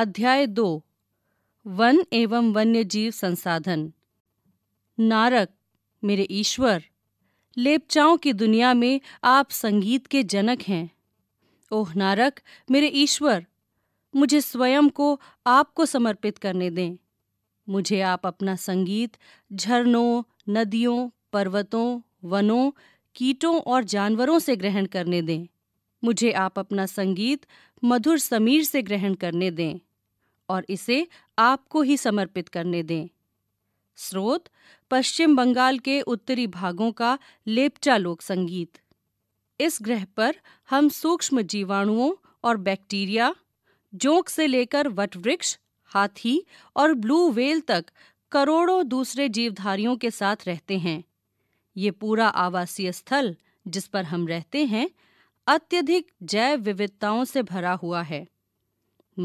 अध्याय 2 वन एवं वन्य जीव संसाधन। नारक मेरे ईश्वर, लेपचाओं की दुनिया में आप संगीत के जनक हैं। ओह नारक मेरे ईश्वर, मुझे स्वयं को आपको समर्पित करने दें। मुझे आप अपना संगीत झरनों, नदियों, पर्वतों, वनों, कीटों और जानवरों से ग्रहण करने दें। मुझे आप अपना संगीत मधुर समीर से ग्रहण करने दें और इसे आपको ही समर्पित करने दें। स्रोत पश्चिम बंगाल के उत्तरी भागों का लेपचा लोक संगीत। इस ग्रह पर हम सूक्ष्म जीवाणुओं और बैक्टीरिया, जोंक से लेकर वटवृक्ष, हाथी और ब्लू व्हेल तक करोड़ों दूसरे जीवधारियों के साथ रहते हैं। ये पूरा आवासीय स्थल जिस पर हम रहते हैं अत्यधिक जैव विविधताओं से भरा हुआ है।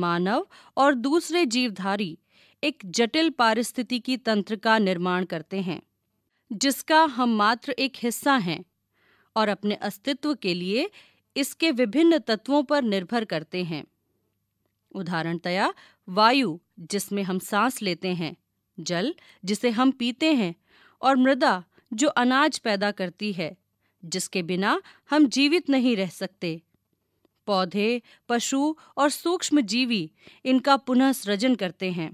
मानव और दूसरे जीवधारी एक जटिल पारिस्थितिकी तंत्र का निर्माण करते हैं जिसका हम मात्र एक हिस्सा हैं और अपने अस्तित्व के लिए इसके विभिन्न तत्वों पर निर्भर करते हैं। उदाहरणतया वायु जिसमें हम सांस लेते हैं, जल जिसे हम पीते हैं और मृदा जो अनाज पैदा करती है जिसके बिना हम जीवित नहीं रह सकते। पौधे, पशु और सूक्ष्म जीवी इनका पुनः सृजन करते हैं।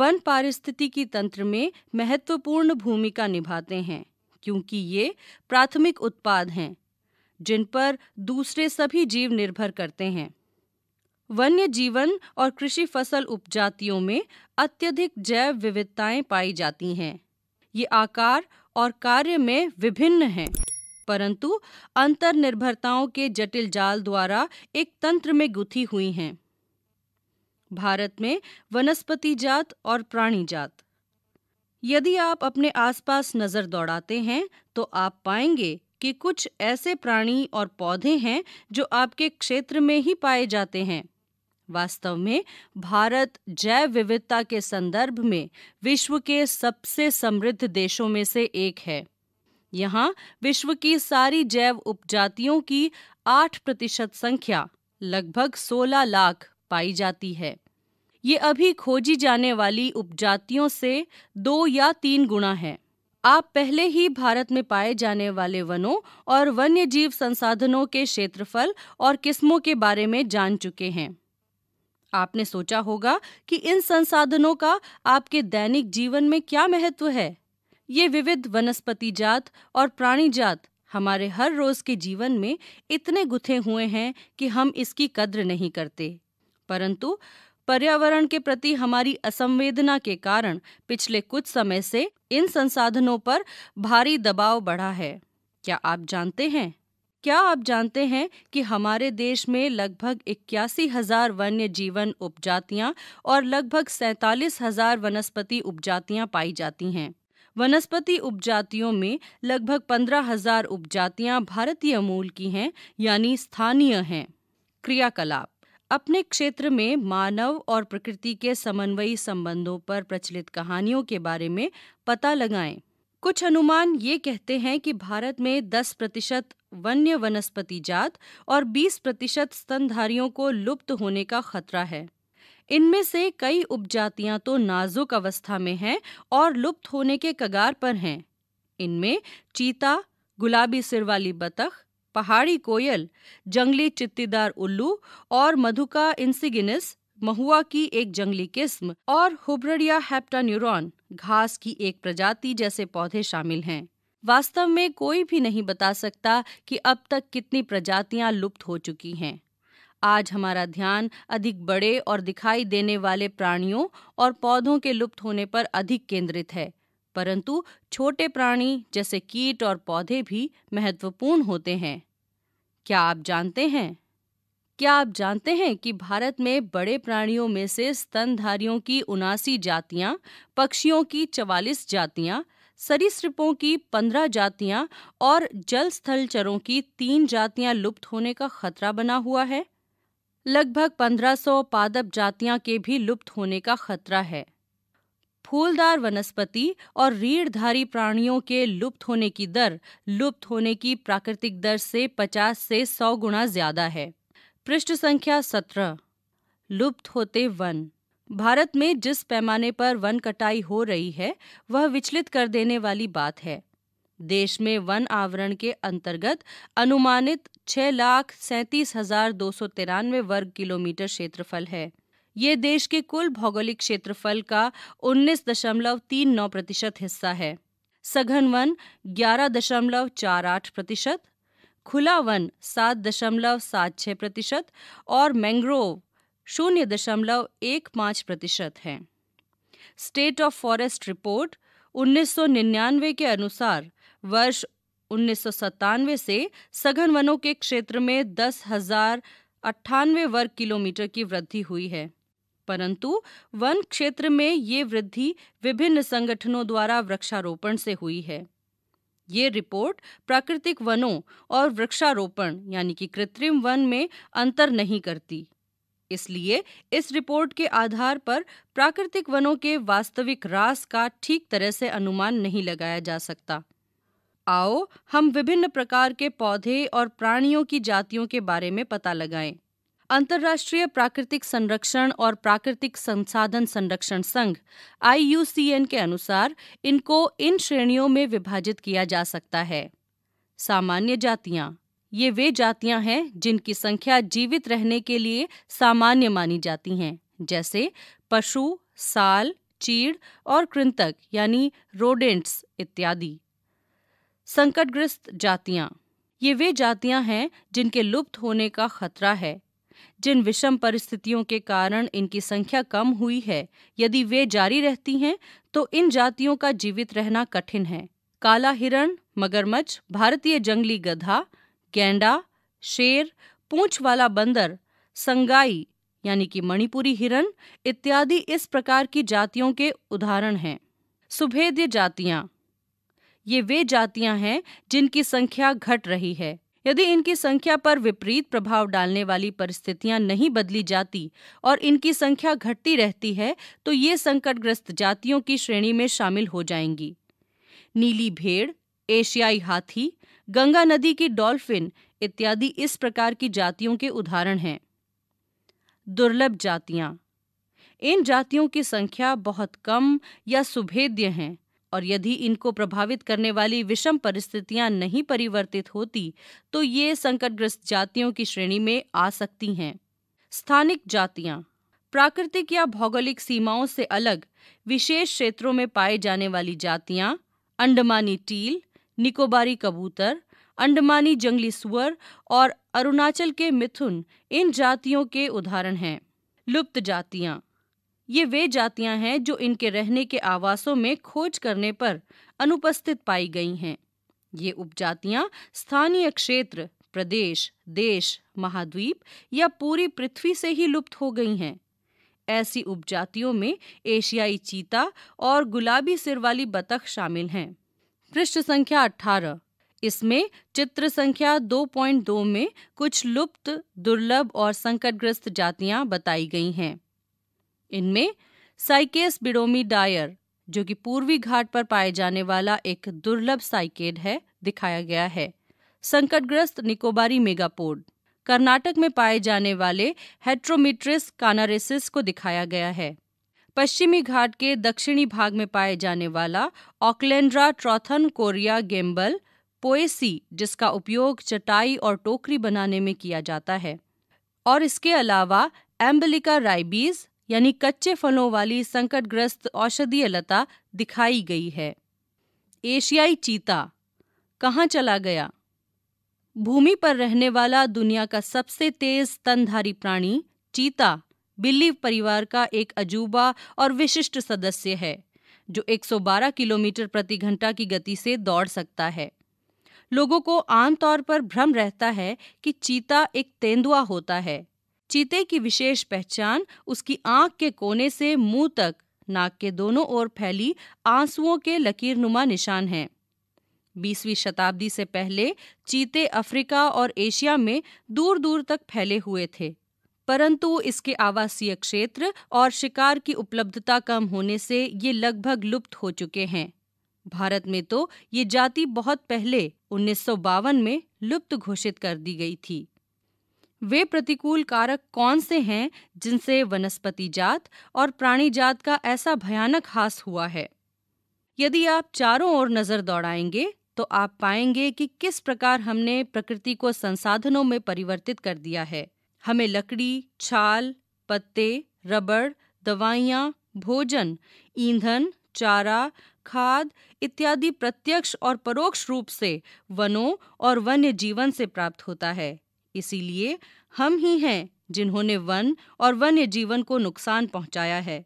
वन पारिस्थितिकी तंत्र में महत्वपूर्ण भूमिका निभाते हैं क्योंकि ये प्राथमिक उत्पाद हैं जिन पर दूसरे सभी जीव निर्भर करते हैं। वन्य जीवन और कृषि फसल उपजातियों में अत्यधिक जैव विविधताएं पाई जाती हैं। ये आकार और कार्य में विभिन्न हैं, परंतु अंतर्निर्भरताओं के जटिल जाल द्वारा एक तंत्र में गुथी हुई हैं। भारत में वनस्पति जात और प्राणी जात। यदि आप अपने आसपास नजर दौड़ाते हैं तो आप पाएंगे कि कुछ ऐसे प्राणी और पौधे हैं जो आपके क्षेत्र में ही पाए जाते हैं। वास्तव में भारत जैव विविधता के संदर्भ में विश्व के सबसे समृद्ध देशों में से एक है। यहाँ विश्व की सारी जैव उपजातियों की 8% संख्या लगभग 16 लाख पाई जाती है। ये अभी खोजी जाने वाली उपजातियों से 2 या 3 गुना है। आप पहले ही भारत में पाए जाने वाले वनों और वन्य जीव संसाधनों के क्षेत्रफल और किस्मों के बारे में जान चुके हैं। आपने सोचा होगा कि इन संसाधनों का आपके दैनिक जीवन में क्या महत्व है। ये विविध वनस्पति जात और प्राणी जात हमारे हर रोज के जीवन में इतने गुथे हुए हैं कि हम इसकी कद्र नहीं करते, परंतु पर्यावरण के प्रति हमारी असंवेदना के कारण पिछले कुछ समय से इन संसाधनों पर भारी दबाव बढ़ा है। क्या आप जानते हैं कि हमारे देश में लगभग 81,000 वन्य जीवन उपजातियाँ और लगभग 47,000 वनस्पति उपजातियाँ पाई जाती हैं। वनस्पति उपजातियों में लगभग 15,000 उपजातियाँ भारतीय मूल की हैं, यानी स्थानीय हैं। क्रियाकलाप अपने क्षेत्र में मानव और प्रकृति के समन्वयी संबंधों पर प्रचलित कहानियों के बारे में पता लगाएं। कुछ अनुमान ये कहते हैं कि भारत में 10% वन्य वनस्पति जात और 20% स्तनधारियों को लुप्त होने का खतरा है। इनमें से कई उपजातियां तो नाजुक अवस्था में हैं और लुप्त होने के कगार पर हैं। इनमें चीता, गुलाबी सिर वाली बतख, पहाड़ी कोयल, जंगली चित्तीदार उल्लू और मधुका इंसिगिनिस, महुआ की एक जंगली किस्म और हुब्रडिया हेप्टान्यूरॉन, घास की एक प्रजाति जैसे पौधे शामिल हैं। वास्तव में कोई भी नहीं बता सकता कि अब तक कितनी प्रजातियां लुप्त हो चुकी हैं। आज हमारा ध्यान अधिक बड़े और दिखाई देने वाले प्राणियों और पौधों के लुप्त होने पर अधिक केंद्रित है, परंतु छोटे प्राणी जैसे कीट और पौधे भी महत्वपूर्ण होते हैं। क्या आप जानते हैं कि भारत में बड़े प्राणियों में से स्तनधारियों की 79 जातियां, पक्षियों की 44 जातियां, सरीसृपों की 15 जातियां और जल स्थलचरों की 3 जातियां लुप्त होने का खतरा बना हुआ है। लगभग 1500 पादप जातियां के भी लुप्त होने का खतरा है। फूलदार वनस्पति और रीढ़धारी प्राणियों के लुप्त होने की दर लुप्त होने की प्राकृतिक दर से 50 से 100 गुना ज्यादा है। पृष्ठ संख्या 17। लुप्त होते वन। भारत में जिस पैमाने पर वन कटाई हो रही है वह विचलित कर देने वाली बात है। देश में वन आवरण के अंतर्गत अनुमानित 6,37,293 वर्ग किलोमीटर क्षेत्रफल है। ये देश के कुल भौगोलिक क्षेत्रफल का 19.39% हिस्सा है। सघन वन 11.48%, खुला वन 7.76% और मैंग्रोव 0.15% हैं। स्टेट ऑफ फॉरेस्ट रिपोर्ट 1999 के अनुसार वर्ष 1997 से सघन वनों के क्षेत्र में 10,098 वर्ग किलोमीटर की वृद्धि हुई है, परंतु वन क्षेत्र में ये वृद्धि विभिन्न संगठनों द्वारा वृक्षारोपण से हुई है। ये रिपोर्ट प्राकृतिक वनों और वृक्षारोपण यानी कि कृत्रिम वन में अंतर नहीं करती, इसलिए इस रिपोर्ट के आधार पर प्राकृतिक वनों के वास्तविक रास का ठीक तरह से अनुमान नहीं लगाया जा सकता। आओ हम विभिन्न प्रकार के पौधे और प्राणियों की जातियों के बारे में पता लगाएं। अंतर्राष्ट्रीय प्राकृतिक संरक्षण और प्राकृतिक संसाधन संरक्षण संघ IUCN के अनुसार इनको इन श्रेणियों में विभाजित किया जा सकता है। सामान्य जातियाँ, ये वे जातियां हैं जिनकी संख्या जीवित रहने के लिए सामान्य मानी जाती हैं, जैसे पशु, साल, चीड़ और कृंतक यानी रोडेंट्स इत्यादि। संकटग्रस्त जातियां, ये वे जातियां हैं जिनके लुप्त होने का खतरा है। जिन विषम परिस्थितियों के कारण इनकी संख्या कम हुई है, यदि वे जारी रहती हैं तो इन जातियों का जीवित रहना कठिन है। काला हिरण, मगरमच्छ, भारतीय जंगली गधा, गैंडा, शेर, पूंछ वाला बंदर, संगाई यानी कि मणिपुरी हिरण इत्यादि इस प्रकार की जातियों के उदाहरण हैं। सुभेद्य जातियां, ये वे जातियां हैं जिनकी संख्या घट रही है। यदि इनकी संख्या पर विपरीत प्रभाव डालने वाली परिस्थितियां नहीं बदली जाती और इनकी संख्या घटती रहती है तो ये संकटग्रस्त जातियों की श्रेणी में शामिल हो जाएंगी। नीली भेड़, एशियाई हाथी, गंगा नदी की डॉल्फिन इत्यादि इस प्रकार की जातियों के उदाहरण हैं। दुर्लभ जातियां, इन जातियों की संख्या बहुत कम या सुभेद्य हैं और यदि इनको प्रभावित करने वाली विषम परिस्थितियां नहीं परिवर्तित होती तो ये संकटग्रस्त जातियों की श्रेणी में आ सकती हैं। स्थानिक जातियां, प्राकृतिक या भौगोलिक सीमाओं से अलग विशेष क्षेत्रों में पाए जाने वाली जातियां अंडमानी टील, निकोबारी कबूतर, अंडमानी जंगली सुअर और अरुणाचल के मिथुन इन जातियों के उदाहरण हैं। लुप्त जातियाँ, ये वे जातियाँ हैं जो इनके रहने के आवासों में खोज करने पर अनुपस्थित पाई गई हैं। ये उपजातियाँ स्थानीय क्षेत्र, प्रदेश, देश, महाद्वीप या पूरी पृथ्वी से ही लुप्त हो गई हैं। ऐसी उपजातियों में एशियाई चीता और गुलाबी सिर वाली बतख शामिल हैं। पृष्ठ संख्या 18, इसमें चित्र संख्या 2.2 में कुछ लुप्त, दुर्लभ और संकटग्रस्त जातियां बताई गई हैं। इनमें साइकेस बिडोमी डायर, जो कि पूर्वी घाट पर पाए जाने वाला एक दुर्लभ साइकेड है, दिखाया गया है। संकटग्रस्त निकोबारी मेगापोड, कर्नाटक में पाए जाने वाले हेट्रोमिट्रिस कानारेसिस को दिखाया गया है। पश्चिमी घाट के दक्षिणी भाग में पाए जाने वाला ऑकलैंड्रा ट्रॉथन कोरिया गेम्बल पोएसी, जिसका उपयोग चटाई और टोकरी बनाने में किया जाता है, और इसके अलावा एम्बलिका राइबीज यानी कच्चे फलों वाली संकटग्रस्त औषधीय लता दिखाई गई है। एशियाई चीता कहाँ चला गया? भूमि पर रहने वाला दुनिया का सबसे तेज स्तनधारी प्राणी चीता बिल्ली परिवार का एक अजूबा और विशिष्ट सदस्य है, जो 112 किलोमीटर प्रति घंटा की गति से दौड़ सकता है। लोगों को आमतौर पर भ्रम रहता है कि चीता एक तेंदुआ होता है। चीते की विशेष पहचान उसकी आंख के कोने से मुंह तक नाक के दोनों ओर फैली आंसुओं के लकीरनुमा निशान हैं। 20वीं शताब्दी से पहले चीते अफ्रीका और एशिया में दूर दूर तक फैले हुए थे, परंतु इसके आवासीय क्षेत्र और शिकार की उपलब्धता कम होने से ये लगभग लुप्त हो चुके हैं। भारत में तो ये जाति बहुत पहले 1952 में लुप्त घोषित कर दी गई थी। वे प्रतिकूल कारक कौन से हैं जिनसे वनस्पति जात और प्राणी जात का ऐसा भयानक हास हुआ है। यदि आप चारों ओर नजर दौड़ाएंगे तो आप पाएंगे कि किस प्रकार हमने प्रकृति को संसाधनों में परिवर्तित कर दिया है। हमें लकड़ी, छाल, पत्ते, रबड़, दवाइयाँ, भोजन, ईंधन, चारा, खाद इत्यादि प्रत्यक्ष और परोक्ष रूप से वनों और वन्य जीवन से प्राप्त होता है। इसीलिए हम ही हैं जिन्होंने वन और वन्य जीवन को नुकसान पहुंचाया है।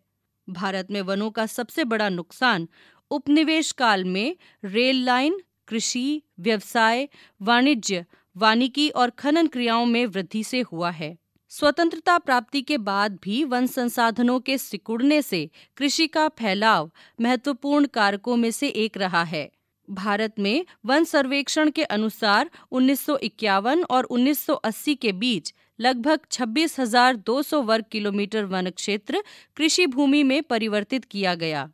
भारत में वनों का सबसे बड़ा नुकसान उपनिवेश काल में रेल लाइन, कृषि, व्यवसाय, वाणिज्य, वानिकी और खनन क्रियाओं में वृद्धि से हुआ है। स्वतंत्रता प्राप्ति के बाद भी वन संसाधनों के सिकुड़ने से कृषि का फैलाव महत्वपूर्ण कारकों में से एक रहा है। भारत में वन सर्वेक्षण के अनुसार 1951 और 1980 के बीच लगभग 26,200 वर्ग किलोमीटर वन क्षेत्र कृषि भूमि में परिवर्तित किया गया।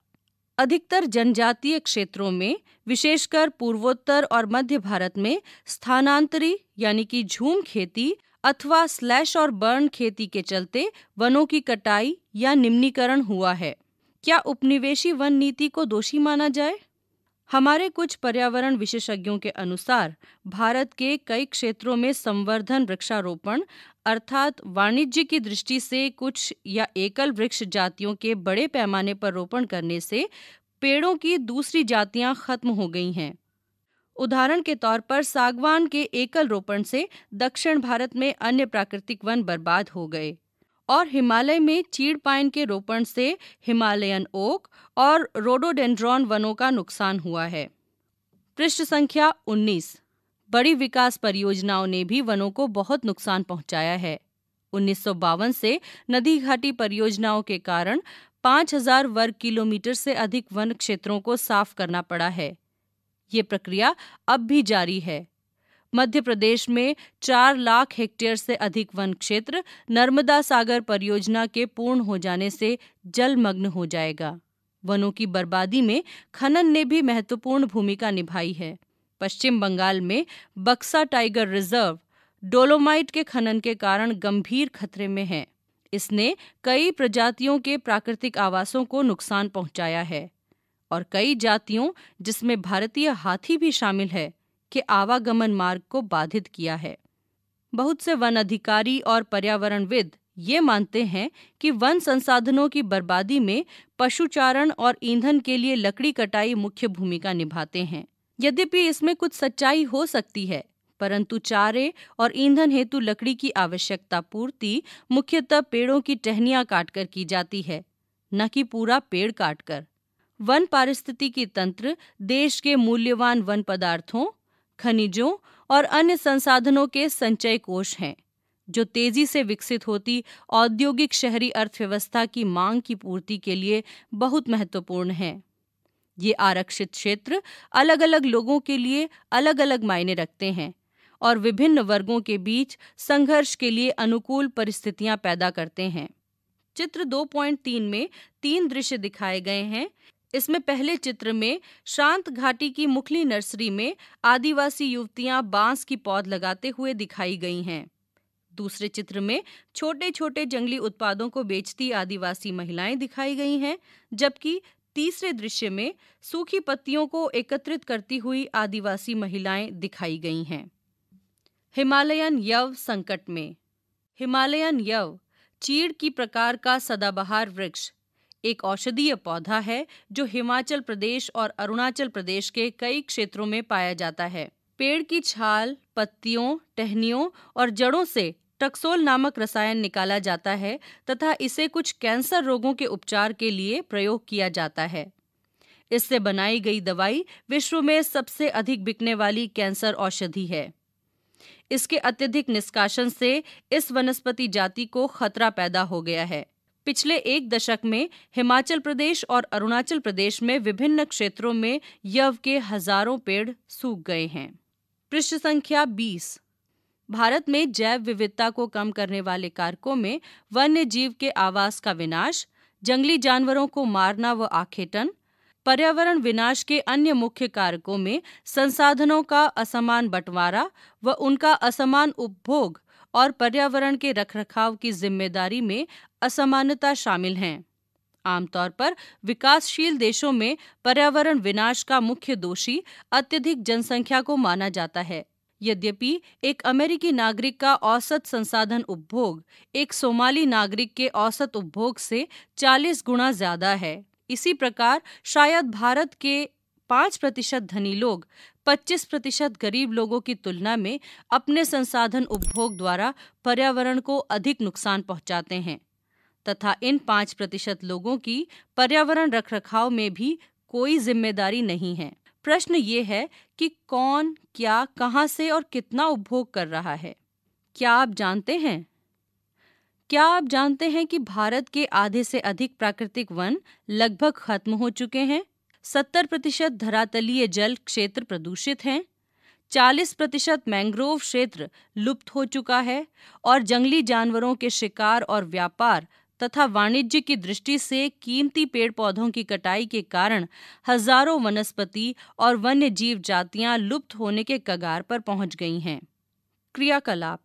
अधिकतर जनजातीय क्षेत्रों में, विशेषकर पूर्वोत्तर और मध्य भारत में, स्थानांतरी यानी कि झूम खेती अथवा स्लैश और बर्न खेती के चलते वनों की कटाई या निम्नीकरण हुआ है। क्या उपनिवेशी वन नीति को दोषी माना जाए? हमारे कुछ पर्यावरण विशेषज्ञों के अनुसार भारत के कई क्षेत्रों में संवर्धन वृक्षारोपण अर्थात वाणिज्य की दृष्टि से कुछ या एकल वृक्ष जातियों के बड़े पैमाने पर रोपण करने से पेड़ों की दूसरी जातियां खत्म हो गई हैं। उदाहरण के तौर पर सागवान के एकल रोपण से दक्षिण भारत में अन्य प्राकृतिक वन बर्बाद हो गए और हिमालय में चीड़ पाइन के रोपण से हिमालयन ओक और रोडोडेंड्रॉन वनों का नुकसान हुआ है। पृष्ठ संख्या 19। बड़ी विकास परियोजनाओं ने भी वनों को बहुत नुकसान पहुंचाया है। 1952 से नदी घाटी परियोजनाओं के कारण 5,000 वर्ग किलोमीटर से अधिक वन क्षेत्रों को साफ करना पड़ा है। ये प्रक्रिया अब भी जारी है। मध्य प्रदेश में 4 लाख हेक्टेयर से अधिक वन क्षेत्र नर्मदा सागर परियोजना के पूर्ण हो जाने से जलमग्न हो जाएगा। वनों की बर्बादी में खनन ने भी महत्वपूर्ण भूमिका निभाई है। पश्चिम बंगाल में बक्सा टाइगर रिजर्व डोलोमाइट के खनन के कारण गंभीर खतरे में है। इसने कई प्रजातियों के प्राकृतिक आवासों को नुकसान पहुंचाया है और कई जातियों, जिसमें भारतीय हाथी भी शामिल है, के आवागमन मार्ग को बाधित किया है। बहुत से वन अधिकारी और पर्यावरणविद ये मानते हैं कि वन संसाधनों की बर्बादी में पशुचारण और ईंधन के लिए लकड़ी कटाई मुख्य भूमिका निभाते हैं। यद्यपि इसमें कुछ सच्चाई हो सकती है, परंतु चारे और ईंधन हेतु लकड़ी की आवश्यकता पूर्ति मुख्यतः पेड़ों की टहनियाँ काटकर की जाती है, न कि पूरा पेड़ काटकर। वन पारिस्थितिकी तंत्र देश के मूल्यवान वन पदार्थों, खनिजों और अन्य संसाधनों के संचय कोष हैं, जो तेजी से विकसित होती औद्योगिक शहरी अर्थव्यवस्था की मांग की पूर्ति के लिए बहुत महत्वपूर्ण हैं। ये आरक्षित क्षेत्र अलग अलग लोगों के लिए अलग अलग मायने रखते हैं और विभिन्न वर्गों के बीच संघर्ष के लिए अनुकूल परिस्थितियां पैदा करते हैं। चित्र 2.3 में 3 दृश्य दिखाए गए हैं। इसमें पहले चित्र में शांत घाटी की मुखली नर्सरी में आदिवासी युवतियां बांस की पौध लगाते हुए दिखाई गई हैं। दूसरे चित्र में छोटे छोटे जंगली उत्पादों को बेचती आदिवासी महिलाएं दिखाई गई हैं, जबकि तीसरे दृश्य में सूखी पत्तियों को एकत्रित करती हुई आदिवासी महिलाएं दिखाई गई हैं। हिमालयन यव संकट में। हिमालयन यव चीड़ की प्रकार का सदाबहार वृक्ष एक औषधीय पौधा है जो हिमाचल प्रदेश और अरुणाचल प्रदेश के कई क्षेत्रों में पाया जाता है। पेड़ की छाल, पत्तियों, टहनियों और जड़ों से टक्सोल नामक रसायन निकाला जाता है तथा इसे कुछ कैंसर रोगों के उपचार के लिए प्रयोग किया जाता है। इससे बनाई गई दवाई विश्व में सबसे अधिक बिकने वाली कैंसर औषधि है। इसके अत्यधिक निष्कासन से इस वनस्पति जाति को खतरा पैदा हो गया है। पिछले 1 दशक में हिमाचल प्रदेश और अरुणाचल प्रदेश में विभिन्न क्षेत्रों में यव के हजारों पेड़ सूख गए हैं। पृष्ठ संख्या 20। भारत में जैव विविधता को कम करने वाले कारकों में वन्य जीव के आवास का विनाश, जंगली जानवरों को मारना व आखेटन, पर्यावरण विनाश के अन्य मुख्य कारकों में संसाधनों का असमान बंटवारा व उनका असमान उपभोग और पर्यावरण के रखरखाव की जिम्मेदारी में असमानता शामिल हैं। आमतौर पर विकासशील देशों में पर्यावरण विनाश का मुख्य दोषी अत्यधिक जनसंख्या को माना जाता है। यद्यपि एक अमेरिकी नागरिक का औसत संसाधन उपभोग एक सोमाली नागरिक के औसत उपभोग से 40 गुना ज्यादा है। इसी प्रकार शायद भारत के 5% धनी लोग 25% गरीब लोगों की तुलना में अपने संसाधन उपभोग द्वारा पर्यावरण को अधिक नुकसान पहुंचाते हैं तथा इन 5% लोगों की पर्यावरण रखरखाव में भी कोई जिम्मेदारी नहीं है। प्रश्न ये है कि कौन, क्या, कहां से और कितना उपभोग कर रहा है। क्या आप जानते हैं कि भारत के आधे से अधिक प्राकृतिक वन लगभग खत्म हो चुके हैं, 70% धरातलीय जल क्षेत्र प्रदूषित हैं, 40% मैंग्रोव क्षेत्र लुप्त हो चुका है और जंगली जानवरों के शिकार और व्यापार तथा वाणिज्य की दृष्टि से कीमती पेड़ पौधों की कटाई के कारण हजारों वनस्पति और वन्य जीव जातियां लुप्त होने के कगार पर पहुंच गई हैं। क्रियाकलाप,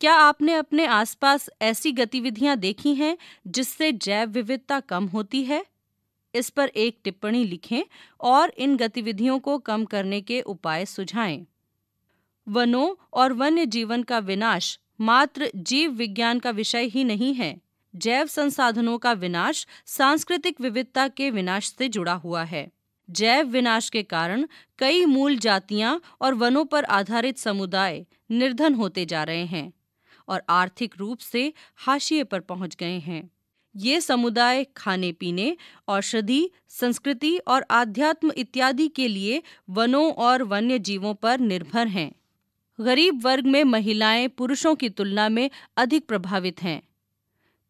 क्या आपने अपने आसपास ऐसी गतिविधियां देखी हैं जिससे जैव विविधता कम होती है? इस पर एक टिप्पणी लिखें और इन गतिविधियों को कम करने के उपाय सुझाएं। वनों और वन्य जीवन का विनाश मात्र जीव विज्ञान का विषय ही नहीं है। जैव संसाधनों का विनाश सांस्कृतिक विविधता के विनाश से जुड़ा हुआ है। जैव विनाश के कारण कई मूल जातियां और वनों पर आधारित समुदाय निर्धन होते जा रहे हैं और आर्थिक रूप से हाशिए पर पहुंच गए हैं। ये समुदाय खाने पीने, औषधि, संस्कृति और आध्यात्म इत्यादि के लिए वनों और वन्य जीवों पर निर्भर हैं। गरीब वर्ग में महिलाएं पुरुषों की तुलना में अधिक प्रभावित हैं।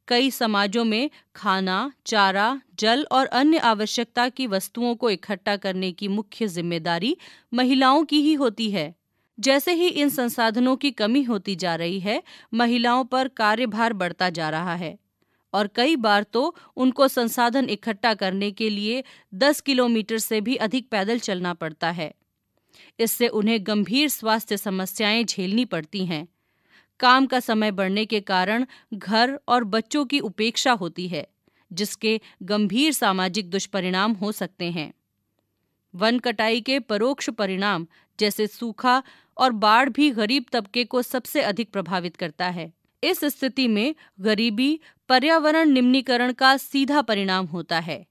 कई समाजों में खाना, चारा, जल और अन्य आवश्यकता की वस्तुओं को इकट्ठा करने की मुख्य जिम्मेदारी महिलाओं की ही होती है। जैसे ही इन संसाधनों की कमी होती जा रही है, महिलाओं पर कार्यभार बढ़ता जा रहा है और कई बार तो उनको संसाधन इकट्ठा करने के लिए 10 किलोमीटर से भी अधिक पैदल चलना पड़ता है। इससे उन्हें गंभीर स्वास्थ्य समस्याएं झेलनी पड़ती हैं। काम का समय बढ़ने के कारण घर और बच्चों की उपेक्षा होती है, जिसके गंभीर सामाजिक दुष्परिणाम हो सकते हैं। वन कटाई के परोक्ष परिणाम जैसे सूखा और बाढ़ भी गरीब तबके को सबसे अधिक प्रभावित करता है। इस स्थिति में गरीबी पर्यावरण निम्नीकरण का सीधा परिणाम होता है।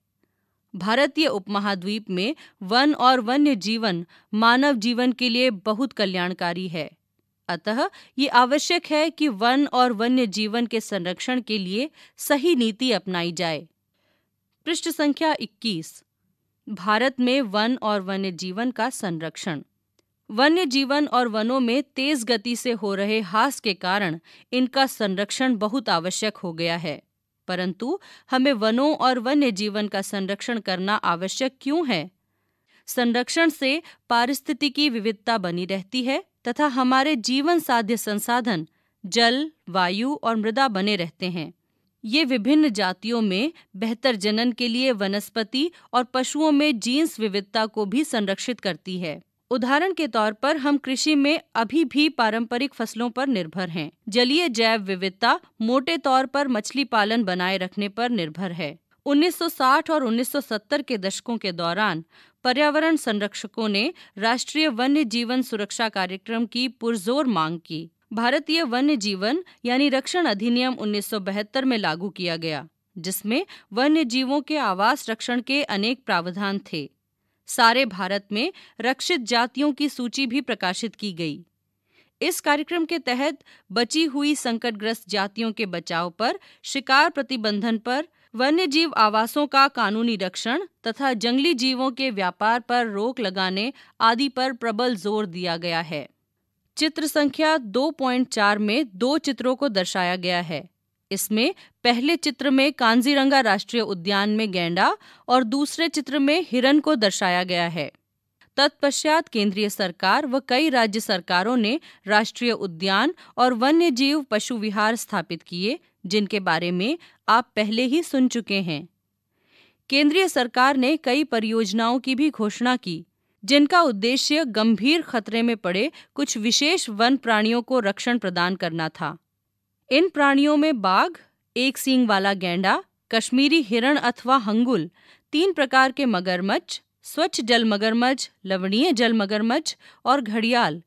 भारतीय उपमहाद्वीप में वन और वन्य जीवन मानव जीवन के लिए बहुत कल्याणकारी है, अतः ये आवश्यक है कि वन और वन्य जीवन के संरक्षण के लिए सही नीति अपनाई जाए। पृष्ठ संख्या 21, भारत में वन और वन्य जीवन का संरक्षण। वन्य जीवन और वनों में तेज गति से हो रहे ह्रास के कारण इनका संरक्षण बहुत आवश्यक हो गया है, परंतु हमें वनों और वन्य जीवन का संरक्षण करना आवश्यक क्यों है? संरक्षण से पारिस्थितिकी विविधता बनी रहती है तथा हमारे जीवन साध्य संसाधन जल, वायु और मृदा बने रहते हैं। ये विभिन्न जातियों में बेहतर जनन के लिए वनस्पति और पशुओं में जीन्स विविधता को भी संरक्षित करती है। उदाहरण के तौर पर हम कृषि में अभी भी पारंपरिक फसलों पर निर्भर हैं। जलीय जैव विविधता मोटे तौर पर मछली पालन बनाए रखने पर निर्भर है। 1960 और 1970 के दशकों के दौरान पर्यावरण संरक्षकों ने राष्ट्रीय वन्य जीवन सुरक्षा कार्यक्रम की पुरजोर मांग की। भारतीय वन्य जीवन यानी रक्षण अधिनियम 1972 में लागू किया गया, जिसमें वन्य जीवों के आवास रक्षण के अनेक प्रावधान थे। सारे भारत में रक्षित जातियों की सूची भी प्रकाशित की गई। इस कार्यक्रम के तहत बची हुई संकटग्रस्त जातियों के बचाव पर, शिकार प्रतिबंधन पर, वन्यजीव आवासों का कानूनी रक्षण तथा जंगली जीवों के व्यापार पर रोक लगाने आदि पर प्रबल जोर दिया गया है। चित्र संख्या 2.4 में 2 चित्रों को दर्शाया गया है। इसमें पहले चित्र में कांजीरंगा राष्ट्रीय उद्यान में गैंडा और दूसरे चित्र में हिरन को दर्शाया गया है। तत्पश्चात केंद्रीय सरकार व कई राज्य सरकारों ने राष्ट्रीय उद्यान और वन्यजीव पशु विहार स्थापित किए, जिनके बारे में आप पहले ही सुन चुके हैं। केंद्रीय सरकार ने कई परियोजनाओं की भी घोषणा की, जिनका उद्देश्य गंभीर खतरे में पड़े कुछ विशेष वन प्राणियों को रक्षण प्रदान करना था। इन प्राणियों में बाघ, एक सींग वाला गैंडा, कश्मीरी हिरण अथवा हंगुल, 3 प्रकार के मगरमच्छ, स्वच्छ जल मगरमच्छ, लवणीय जल मगरमच्छ और घड़ियाल,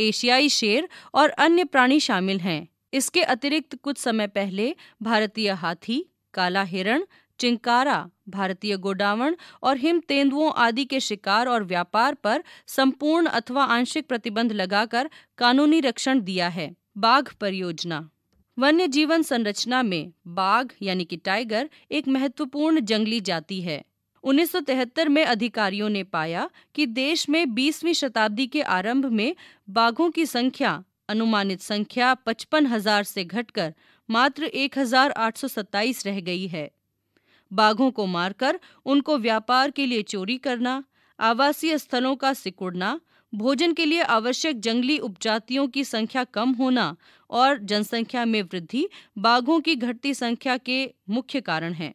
एशियाई शेर और अन्य प्राणी शामिल हैं। इसके अतिरिक्त कुछ समय पहले भारतीय हाथी, काला हिरण, चिंकारा, भारतीय गोडावण और हिम तेंदुओं आदि के शिकार और व्यापार पर संपूर्ण अथवा आंशिक प्रतिबंध लगाकर कानूनी रक्षण दिया है। बाघ परियोजना। वन्य जीवन संरचना में बाघ यानी कि टाइगर एक महत्वपूर्ण जंगली जाति है। 1973 में अधिकारियों ने पाया कि देश में 20वीं शताब्दी के आरंभ में बाघों की संख्या अनुमानित संख्या 55,000 से घटकर मात्र 1,827 रह गई है। बाघों को मारकर उनको व्यापार के लिए चोरी करना, आवासीय स्थलों का सिकुड़ना, भोजन के लिए आवश्यक जंगली उपजातियों की संख्या कम होना और जनसंख्या में वृद्धि बाघों की घटती संख्या के मुख्य कारण हैं।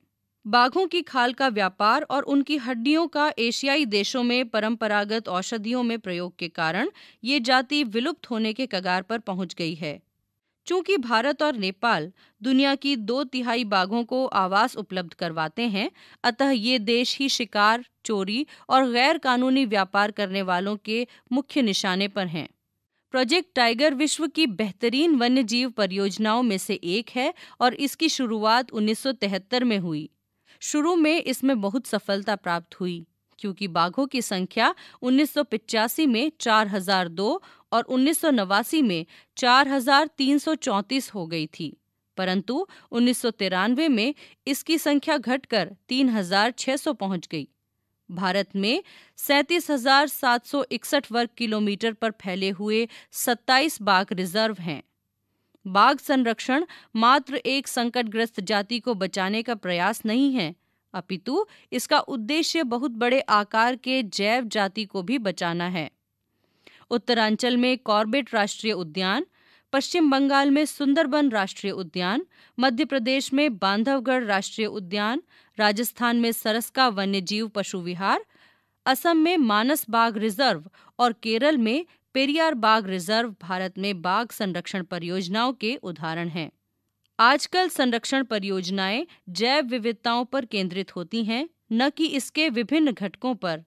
बाघों की खाल का व्यापार और उनकी हड्डियों का एशियाई देशों में परंपरागत औषधियों में प्रयोग के कारण ये जाति विलुप्त होने के कगार पर पहुंच गई है। चूंकि भारत और नेपाल दुनिया की 2/3 बाघों को आवास उपलब्ध करवाते हैं, अतः ये देश ही शिकार, चोरी और गैर कानूनी व्यापार करने वालों के मुख्य निशाने पर हैं। प्रोजेक्ट टाइगर विश्व की बेहतरीन वन्यजीव परियोजनाओं में से एक है और इसकी शुरुआत 1973 में हुई। शुरू में इसमें बहुत सफलता प्राप्त हुई क्योंकि बाघों की संख्या 1985 में 4002 और 1989 में 4334 हो गई थी, परंतु 1993 में इसकी संख्या घटकर 3600 पहुंच गई। भारत में 37,761 वर्ग किलोमीटर पर फैले हुए 27 बाघ रिजर्व हैं। बाघ संरक्षण मात्र एक संकटग्रस्त जाति को बचाने का प्रयास नहीं है, अपितु इसका उद्देश्य बहुत बड़े आकार के जैव जाति को भी बचाना है। उत्तरांचल में कॉर्बेट राष्ट्रीय उद्यान, पश्चिम बंगाल में सुंदरबन राष्ट्रीय उद्यान, मध्य प्रदेश में बांधवगढ़ राष्ट्रीय उद्यान, राजस्थान में सरस्का वन्यजीव पशु विहार, असम में मानस बाघ रिजर्व और केरल में पेरियार बाघ रिजर्व भारत में बाघ संरक्षण परियोजनाओं के उदाहरण हैं। आजकल संरक्षण परियोजनाएं जैव विविधताओं पर केंद्रित होती हैं, न कि इसके विभिन्न घटकों पर।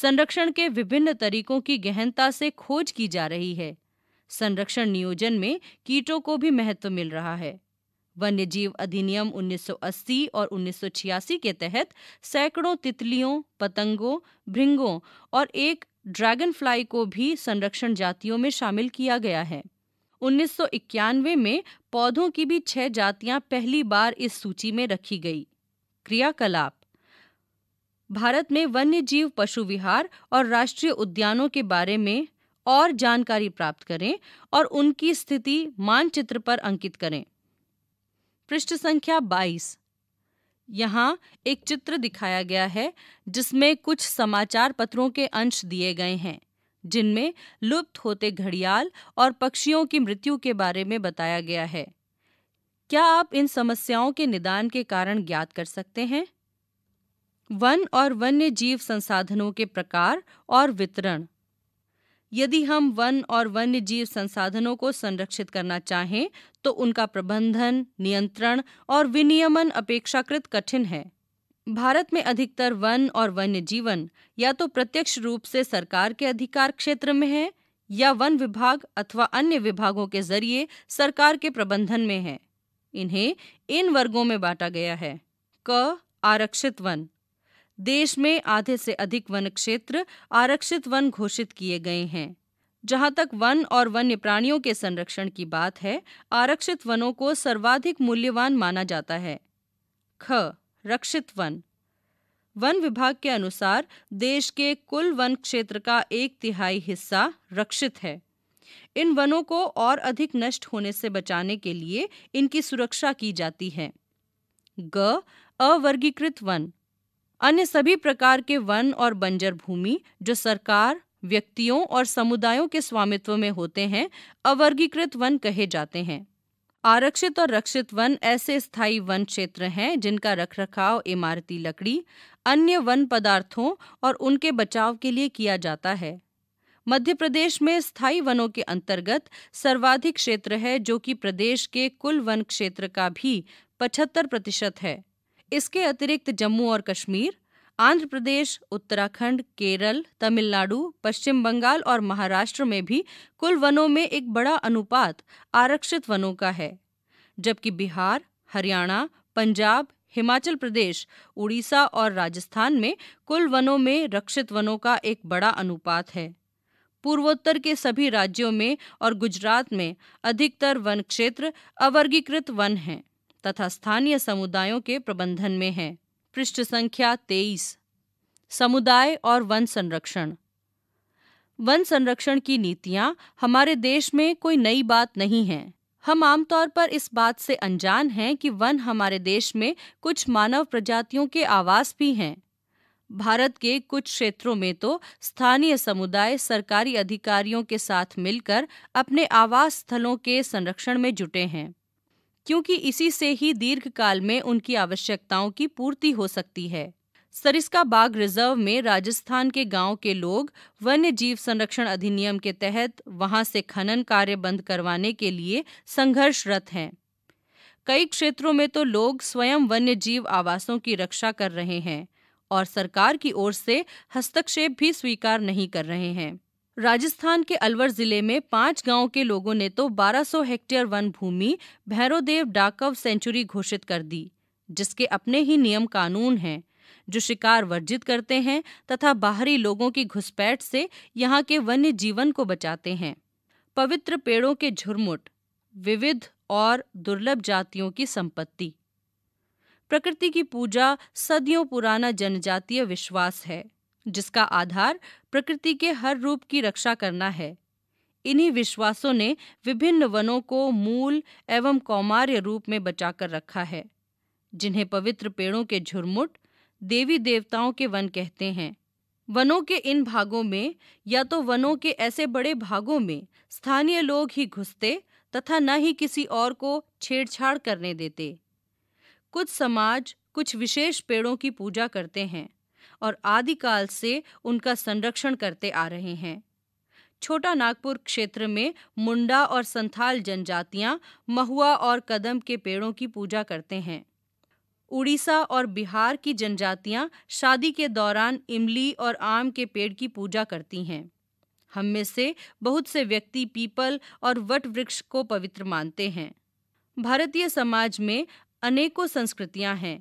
संरक्षण के विभिन्न तरीकों की गहनता से खोज की जा रही है। संरक्षण नियोजन में कीटों को भी महत्व मिल रहा है। वन्यजीव अधिनियम 1980 और 1986 के तहत सैकड़ों तितलियों, पतंगों, भृंगों और एक ड्रैगन फ्लाई को भी संरक्षण जातियों में शामिल किया गया है। 1991 में पौधों की भी 6 जातियां पहली बार इस सूची में रखी गई। क्रियाकलाप। भारत में वन्य जीव पशु विहार और राष्ट्रीय उद्यानों के बारे में और जानकारी प्राप्त करें और उनकी स्थिति मानचित्र पर अंकित करें। पृष्ठ संख्या 22। यहाँ एक चित्र दिखाया गया है जिसमें कुछ समाचार पत्रों के अंश दिए गए हैं जिनमें लुप्त होते घड़ियाल और पक्षियों की मृत्यु के बारे में बताया गया है। क्या आप इन समस्याओं के निदान के कारण ज्ञात कर सकते हैं? वन और वन्य जीव संसाधनों के प्रकार और वितरण। यदि हम वन और वन्य जीव संसाधनों को संरक्षित करना चाहें तो उनका प्रबंधन, नियंत्रण और विनियमन अपेक्षाकृत कठिन है। भारत में अधिकतर वन और वन्य जीवन या तो प्रत्यक्ष रूप से सरकार के अधिकार क्षेत्र में है या वन विभाग अथवा अन्य विभागों के जरिए सरकार के प्रबंधन में है। इन्हें इन वर्गों में बांटा गया है। क. आरक्षित वन। देश में आधे से अधिक वन क्षेत्र आरक्षित वन घोषित किए गए हैं। जहां तक वन और वन्य प्राणियों के संरक्षण की बात है, आरक्षित वनों को सर्वाधिक मूल्यवान माना जाता है। ख. रक्षित वन। वन विभाग के अनुसार देश के कुल वन क्षेत्र का 1/3 हिस्सा रक्षित है। इन वनों को और अधिक नष्ट होने से बचाने के लिए इनकी सुरक्षा की जाती है। ग. अवर्गीकृत वन। अन्य सभी प्रकार के वन और बंजर भूमि जो सरकार, व्यक्तियों और समुदायों के स्वामित्व में होते हैं, अवर्गीकृत वन कहे जाते हैं। आरक्षित और रक्षित वन ऐसे स्थायी वन क्षेत्र हैं जिनका रखरखाव इमारती लकड़ी, अन्य वन पदार्थों और उनके बचाव के लिए किया जाता है। मध्य प्रदेश में स्थायी वनों के अंतर्गत सर्वाधिक क्षेत्र है जो कि प्रदेश के कुल वन क्षेत्र का भी 75% है। इसके अतिरिक्त जम्मू और कश्मीर, आंध्र प्रदेश, उत्तराखंड, केरल, तमिलनाडु, पश्चिम बंगाल और महाराष्ट्र में भी कुल वनों में एक बड़ा अनुपात आरक्षित वनों का है, जबकि बिहार, हरियाणा, पंजाब, हिमाचल प्रदेश, उड़ीसा और राजस्थान में कुल वनों में रक्षित वनों का एक बड़ा अनुपात है। पूर्वोत्तर के सभी राज्यों में और गुजरात में अधिकतर वन क्षेत्र अवर्गीकृत वन हैं तथा स्थानीय समुदायों के प्रबंधन में हैं। पृष्ठ संख्या 23। समुदाय और वन संरक्षण। वन संरक्षण की नीतियां हमारे देश में कोई नई बात नहीं है। हम आमतौर पर इस बात से अनजान हैं कि वन हमारे देश में कुछ मानव प्रजातियों के आवास भी हैं। भारत के कुछ क्षेत्रों में तो स्थानीय समुदाय सरकारी अधिकारियों के साथ मिलकर अपने आवास स्थलों के संरक्षण में जुटे हैं, क्योंकि इसी से ही दीर्घकाल में उनकी आवश्यकताओं की पूर्ति हो सकती है। सरिस्का बाग रिजर्व में राजस्थान के गांव के लोग वन्य जीव संरक्षण अधिनियम के तहत वहां से खनन कार्य बंद करवाने के लिए संघर्षरत हैं। कई क्षेत्रों में तो लोग स्वयं वन्य जीव आवासों की रक्षा कर रहे हैं और सरकार की ओर से हस्तक्षेप भी स्वीकार नहीं कर रहे हैं। राजस्थान के अलवर जिले में 5 गांव के लोगों ने तो 1200 हेक्टेयर वन भूमि भैरोदेव डाकव सेंचुरी घोषित कर दी, जिसके अपने ही नियम कानून हैं जो शिकार वर्जित करते हैं तथा बाहरी लोगों की घुसपैठ से यहाँ के वन्य जीवन को बचाते हैं। पवित्र पेड़ों के झुरमुट, विविध और दुर्लभ जातियों की संपत्ति। प्रकृति की पूजा सदियों पुराना जनजातीय विश्वास है, जिसका आधार प्रकृति के हर रूप की रक्षा करना है। इन्हीं विश्वासों ने विभिन्न वनों को मूल एवं कौमार्य रूप में बचाकर रखा है, जिन्हें पवित्र पेड़ों के झुरमुट, देवी देवताओं के वन कहते हैं। वनों के इन भागों में या तो वनों के ऐसे बड़े भागों में स्थानीय लोग ही घुसते तथा न ही किसी और को छेड़छाड़ करने देते। कुछ समाज कुछ विशेष पेड़ों की पूजा करते हैं और आदिकाल से उनका संरक्षण करते आ रहे हैं। छोटा नागपुर क्षेत्र में मुंडा और संथाल जनजातियां महुआ और कदम के पेड़ों की पूजा करते हैं। उड़ीसा और बिहार की जनजातियां शादी के दौरान इमली और आम के पेड़ की पूजा करती हैं। हम में से बहुत से व्यक्ति पीपल और वट वृक्ष को पवित्र मानते हैं। भारतीय समाज में अनेकों संस्कृतियां हैं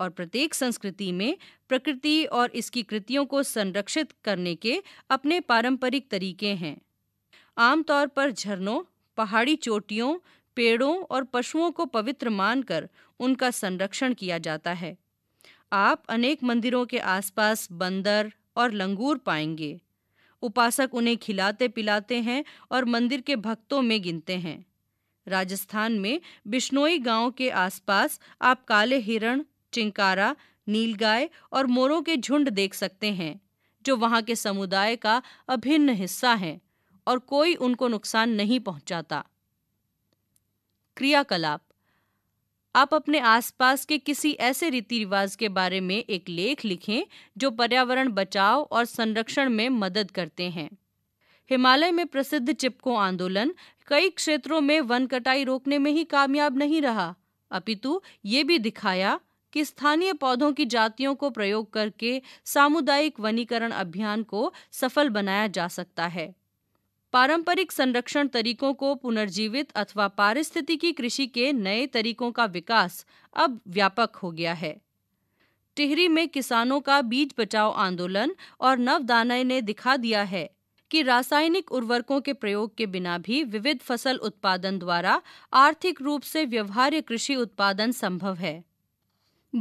और प्रत्येक संस्कृति में प्रकृति और इसकी कृतियों को संरक्षित करने के अपने पारंपरिक तरीके हैं। आमतौर पर झरनों, पहाड़ी चोटियों, पेड़ों और पशुओं को पवित्र मानकर उनका संरक्षण किया जाता है। आप अनेक मंदिरों के आसपास बंदर और लंगूर पाएंगे। उपासक उन्हें खिलाते पिलाते हैं और मंदिर के भक्तों में गिनते हैं। राजस्थान में बिश्नोई गांव के आसपास आप काले हिरण, चिंकारा, नीलगाय और मोरों के झुंड देख सकते हैं, जो वहां के समुदाय का अभिन्न हिस्सा हैं और कोई उनको नुकसान नहीं पहुंचाता। क्रियाकलाप। आप अपने आसपास के किसी ऐसे रीति रिवाज के बारे में एक लेख लिखें जो पर्यावरण बचाव और संरक्षण में मदद करते हैं। हिमालय में प्रसिद्ध चिपको आंदोलन कई क्षेत्रों में वन कटाई रोकने में ही कामयाब नहीं रहा, अपितु ये भी दिखाया कि स्थानीय पौधों की जातियों को प्रयोग करके सामुदायिक वनीकरण अभियान को सफल बनाया जा सकता है। पारंपरिक संरक्षण तरीकों को पुनर्जीवित अथवा पारिस्थितिकी कृषि के नए तरीकों का विकास अब व्यापक हो गया है। टिहरी में किसानों का बीज बचाओ आंदोलन और नवदानय ने दिखा दिया है कि रासायनिक उर्वरकों के प्रयोग के बिना भी विविध फसल उत्पादन द्वारा आर्थिक रूप से व्यवहार्य कृषि उत्पादन संभव है।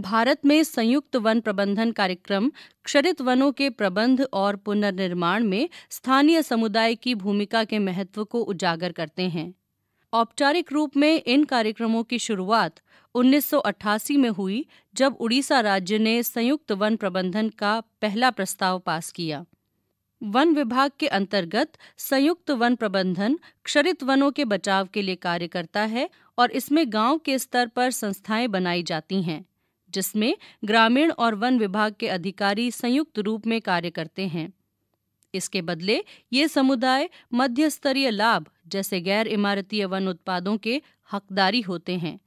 भारत में संयुक्त वन प्रबंधन कार्यक्रम क्षरित वनों के प्रबंध और पुनर्निर्माण में स्थानीय समुदाय की भूमिका के महत्व को उजागर करते हैं। औपचारिक रूप में इन कार्यक्रमों की शुरुआत 1988 में हुई, जब उड़ीसा राज्य ने संयुक्त वन प्रबंधन का पहला प्रस्ताव पास किया। वन विभाग के अंतर्गत संयुक्त वन प्रबंधन क्षरित वनों के बचाव के लिए कार्य करता है और इसमें गांव के स्तर पर संस्थाएं बनाई जाती हैं, जिसमें ग्रामीण और वन विभाग के अधिकारी संयुक्त रूप में कार्य करते हैं। इसके बदले ये समुदाय मध्य स्तरीय लाभ जैसे गैर इमारतीय वन उत्पादों के हकदारी होते हैं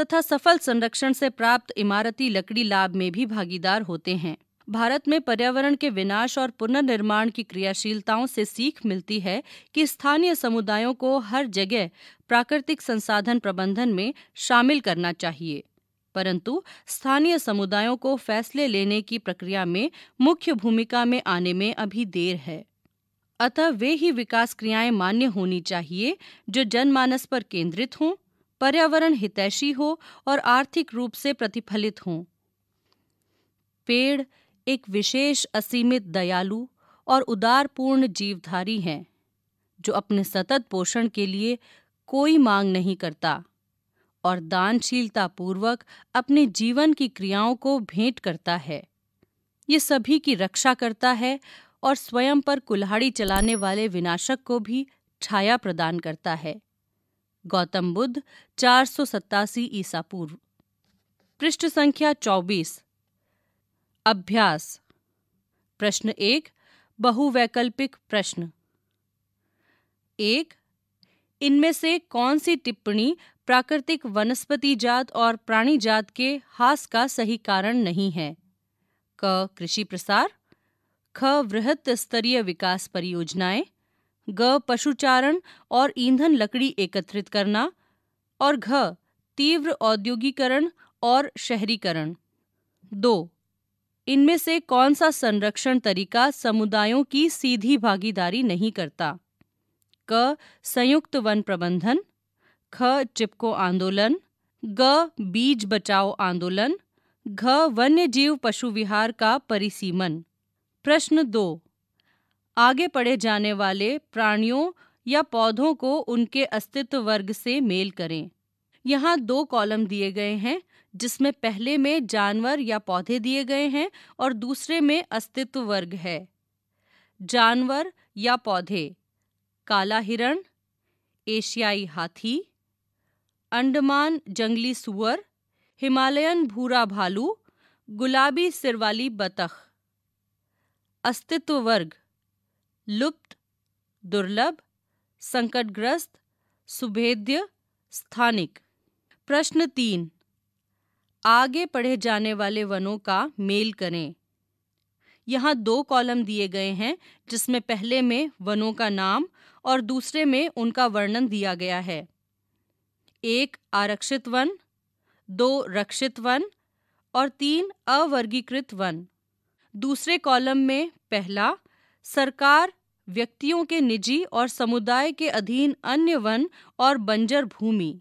तथा सफल संरक्षण से प्राप्त इमारती लकड़ी लाभ में भी भागीदार होते हैं। भारत में पर्यावरण के विनाश और पुनर्निर्माण की क्रियाशीलताओं से सीख मिलती है कि स्थानीय समुदायों को हर जगह प्राकृतिक संसाधन प्रबंधन में शामिल करना चाहिए, परंतु स्थानीय समुदायों को फैसले लेने की प्रक्रिया में मुख्य भूमिका में आने में अभी देर है। अतः वे ही विकास क्रियाएं मान्य होनी चाहिए जो जनमानस पर केंद्रित हों, पर्यावरण हितैषी हो और आर्थिक रूप से प्रतिफलित हों। पेड़ एक विशेष असीमित दयालु और उदारपूर्ण जीवधारी हैं जो अपने सतत पोषण के लिए कोई मांग नहीं करता और दानशीलता पूर्वक अपने जीवन की क्रियाओं को भेंट करता है। ये सभी की रक्षा करता है और स्वयं पर कुल्हाड़ी चलाने वाले विनाशक को भी छाया प्रदान करता है। गौतम बुद्ध 487 ईसा पूर्व। पृष्ठ संख्या 24। अभ्यास। प्रश्न 1, बहुवैकल्पिक प्रश्न। 1, इनमें से कौन सी टिप्पणी प्राकृतिक वनस्पति जात और प्राणी जात के हास का सही कारण नहीं है? क, कृषि प्रसार। ख, वृहत स्तरीय विकास परियोजनाएं। ग, पशुचारण और ईंधन लकड़ी एकत्रित करना। और घ, तीव्र औद्योगिकरण और शहरीकरण। 2, इनमें से कौन सा संरक्षण तरीका समुदायों की सीधी भागीदारी नहीं करता? क, संयुक्त वन प्रबंधन। ख, चिपको आंदोलन। ग, बीज बचाओ आंदोलन। घ, वन्यजीव पशु विहार का परिसीमन। प्रश्न 2, आगे पढ़े जाने वाले प्राणियों या पौधों को उनके अस्तित्व वर्ग से मेल करें। यहाँ 2 कॉलम दिए गए हैं, जिसमें पहले में जानवर या पौधे दिए गए हैं और दूसरे में अस्तित्व वर्ग है। जानवर या पौधे: काला हिरण, एशियाई हाथी, अंडमान जंगली सुअर, हिमालयन भूरा भालू, गुलाबी सिर वाली बतख। अस्तित्व वर्ग: लुप्त, दुर्लभ, संकटग्रस्त, सुभेद्य, स्थानिक। प्रश्न 3, आगे पढ़े जाने वाले वनों का मेल करें। यहाँ 2 कॉलम दिए गए हैं, जिसमें पहले में वनों का नाम और दूसरे में उनका वर्णन दिया गया है। 1, आरक्षित वन। 2, रक्षित वन। और 3, अवर्गीकृत वन। दूसरे कॉलम में पहला, सरकार, व्यक्तियों के निजी और समुदाय के अधीन अन्य वन और बंजर भूमि।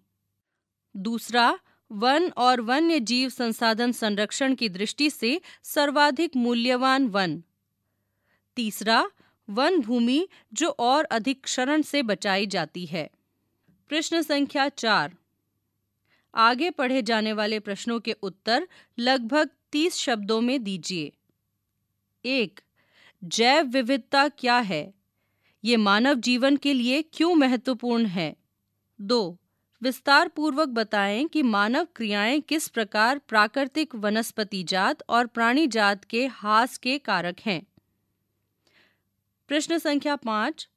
दूसरा, वन और वन्य जीव संसाधन संरक्षण की दृष्टि से सर्वाधिक मूल्यवान वन। तीसरा, वन भूमि जो और अधिक क्षरण से बचाई जाती है। प्रश्न संख्या 4, आगे पढ़े जाने वाले प्रश्नों के उत्तर लगभग 30 शब्दों में दीजिए। 1, जैव विविधता क्या है? ये मानव जीवन के लिए क्यों महत्वपूर्ण है? 2, विस्तार पूर्वक बताएं कि मानव क्रियाएं किस प्रकार प्राकृतिक वनस्पति जात और प्राणी जात के हास के कारक हैं। प्रश्न संख्या 5,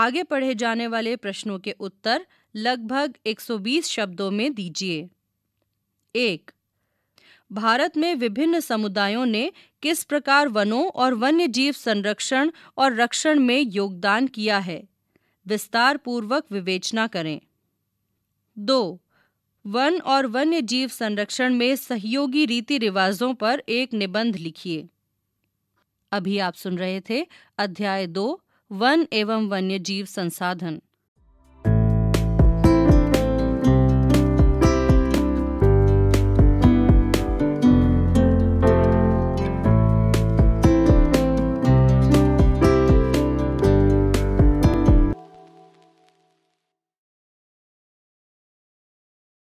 आगे पढ़े जाने वाले प्रश्नों के उत्तर लगभग 120 शब्दों में दीजिए। 1, भारत में विभिन्न समुदायों ने किस प्रकार वनों और वन्यजीव संरक्षण और रक्षण में योगदान किया है? विस्तार पूर्वक विवेचना करें। 2, वन और वन्य जीव संरक्षण में सहयोगी रीति रिवाजों पर एक निबंध लिखिए। अभी आप सुन रहे थे अध्याय 2, वन एवं वन्य जीव संसाधन।